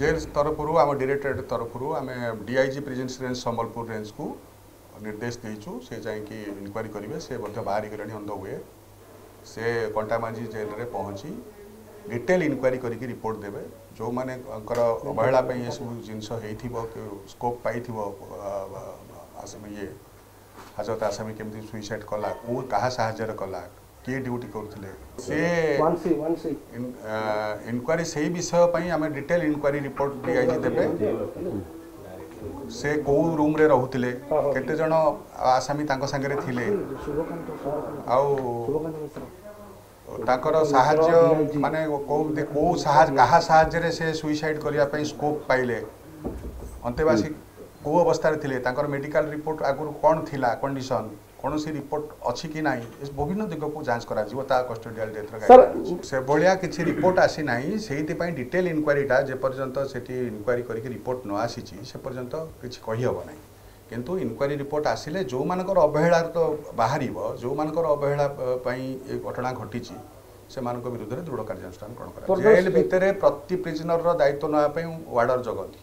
Jail तरफ आम directorate तरफ आम DIG prison range Sambalpur range को निर्देश देचु से जाकि इनक्वारी करेंगे से बाहरी गले अंध हुए से कंटामांझी जेल में पहुँची डिटेल इनक्वारी करके रिपोर्ट देवे जो मैंने अवहेला ये सब जिनस स्कोप पाई ये हाजत आसामी केमती सुइसाइड कला को कहा साहजर कला किए ड्यूटी करते सी इनक्वारी से विषय पर डिटेल इनक्वारी रिपोर्ट डीआईजी देवे से कौ रूम रे रुले केते जन आसामी सांगे थिले साहज माने को साहज कहा साहजरे से सुइसाइड करने स्कोप पाइले अंतेवासी को अवस्था थिले तांकर मेडिकल रिपोर्ट आगुरु कौन थिला कंडीशन कौन सी रिपोर्ट अच्छी कि ना विभिन्न दिग को जांच करा करा कस्टोडियल डेथ से भाया किसी रिपोर्ट आसी ना से डिटेल इनक्वारीटा जेपर्यंत से इनक्वारी करके रिपोर्ट न आसी से पर्यंत किसी कहीहब ना किंतु इनक्वारी रिपोर्ट आसिले जो मानकर अवहेला तो बाहर जो मानकर अवहेला घटना घटी से विरुद्ध में दृढ़ कार्यानुष्ठान ग्रहण कर जेल भितर प्रति प्रिजनर दायित्व नापी वार्डर जगती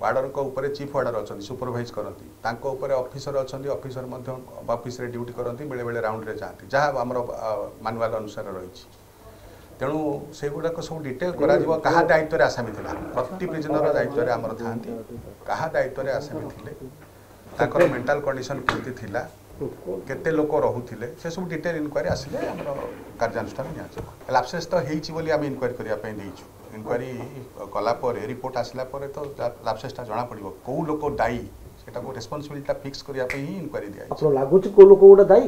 वार्डर को ऊपर चीफ वार्डर अच्छा सुपरभाइज करती अफिसर अच्छा अफिसर अफिस ड्यूटी करती बेले बेले राउंड रे जाती जहाँ आम मानुआल अनुसार रही तेणु से गुड़ाक सब डिटेल करा दायित्व आसामी था प्रति प्रिजनर दायित्व आमर था क्या दायित्व आसामी थे मेंटल कंडीशन केमती थिला केते लोक रुले से सब डिटेल इनक्वारी आसिले आम कार्यानुष्ठान निसेस तो होली इनक्वारी करने इनक्वारी कला रिपोर्ट आसला तो लापसेसटा जना पड़ो कौ लोक दायी से रेस्पनसबिलिटा फिक्स करने इनक्वारी दिया लगुच कौ लोक गोटे दायी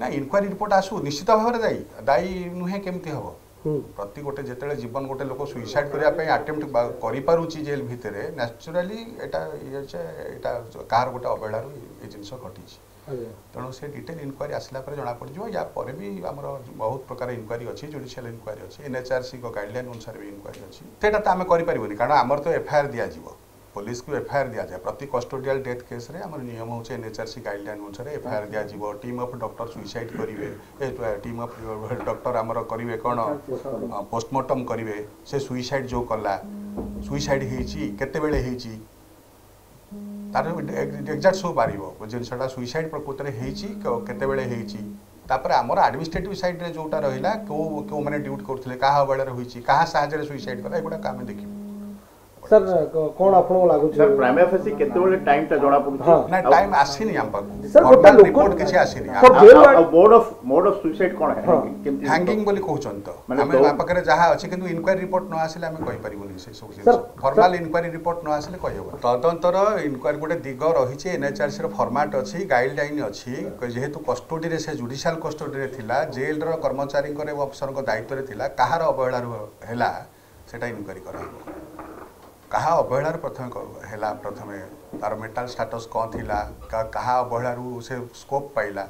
ना इनक्वारी रिपोर्ट आसू निश्चित भाव में दायी दायी नुहे केमती हम प्रति गोटे जिते जीवन गोटे लोक सुइसाइड करने आटेम्प्ट करें जेल भितर न्याचुराली कहार गोटे अवहेलार ये जिनस घटी तेणु से डिटेल इनक्वारी आसला जना पड़ो या पर भी आमर बहुत प्रकार इनक्वारी अच्छी जुडिशियल इनक्वारी अच्छी एनएचआरसी गाइडलाइन अनुसार भी इनक्वारी अच्छी सेटा तो आम करें कारण आमर तो एफआईआर दिजाव पुलिस को एफआईआर दि जाए प्रति कस्टोडियल डेथ केस रे आमर नियम हो एनएचआरसी गाइडलाइन अनुसार एफआईआर दि जाए टीम ऑफ डॉक्टर सुइसाइड करेंगे टीम ऑफ डॉक्टर आमर करेंगे कौन पोस्टमार्टम करेंगे से सुइसाइड जो कला सुइसाइड होते तार एक्जाक्ट सब बाहर जिनसा सुइसाइड प्रकृत में होते तापर आमर एडमिनिस्ट्रेटिव साइड रे जोटा रहा क्यों मैंने ड्यूटी करते क्या अवहेल होती क्या साहय सुइसाइड कला एगुड़ा आम देखिए सर कौन आप लगुच सर प्राइमरी फेसी केते टाइम ता जोड़ा पड़ु ना टाइम आसी नहीं हम पाको सर गोटा रिपोर्ट किसी आसी नहीं आ मोड ऑफ सुसाइड कोन है केमती हैंगिंग बोली कहचंत हम पाकरे जहा अछि किंतु इन्क्वायरी रिपोर्ट न आसीले हम कहि परिबो नि से सब सर फॉर्मल इन्क्वायरी रिपोर्ट न आसीले कहि हो तदंतर इन्क्वायरी गोटे दिग रही छै एनएचआरसी रो फॉर्मेट अछि गाइडलाइन अछि जेहेतु कस्टडी रे से जुडिशियल कस्टडी रे थिला जेल रो कर्मचारी करे अफसर को दायित्व रे थिला कहार अवहेला हेला सेटा इन्क्वायरी करब क्या अवहेलार प्रथम तार मेंटल स्टेटस कौन थी क्या अवहेलारू से स्कोप पाइला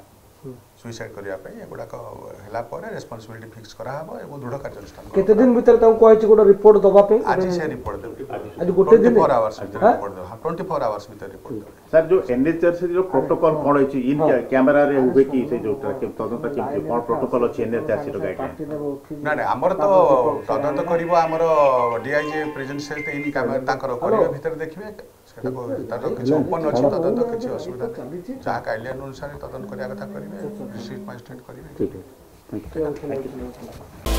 सुइसाइड करने एगुड़ापर रेस्पॉन्सिबिलिटी फिक्स करा एवं दृढ़ कार्यानुष्ठान केते दिन भीतर ताऊ कोइ छि गोटे रिपोर्ट दबा पे आज से रिपोर्ट देबे आज गोटे दिन 24 आवर्स भीतर रिपोर्ट देबे 24 आवर्स भीतर रिपोर्ट देबे सर जो एनएचआरसी जो प्रोटोकॉल कोन अछि इन कैमरा रे उबे कि से जो तदंत कि कोन प्रोटोकॉल अछि एनएचआरसी रो गाइडलाइन ना ना हमर तो तदंत करिवो हमर डीआईजी प्रेजेंट सेल ते इन कैमरा ताकर करिवे भीतर देखिबे ओपन अच्छी तदंत किसी असुविधा जहाँ गाइडलाइन अनुसार तदंत करने कथा करेंगे रिसीट मजिस्ट्रेट करेंगे।